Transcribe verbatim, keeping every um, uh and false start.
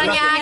Sonia.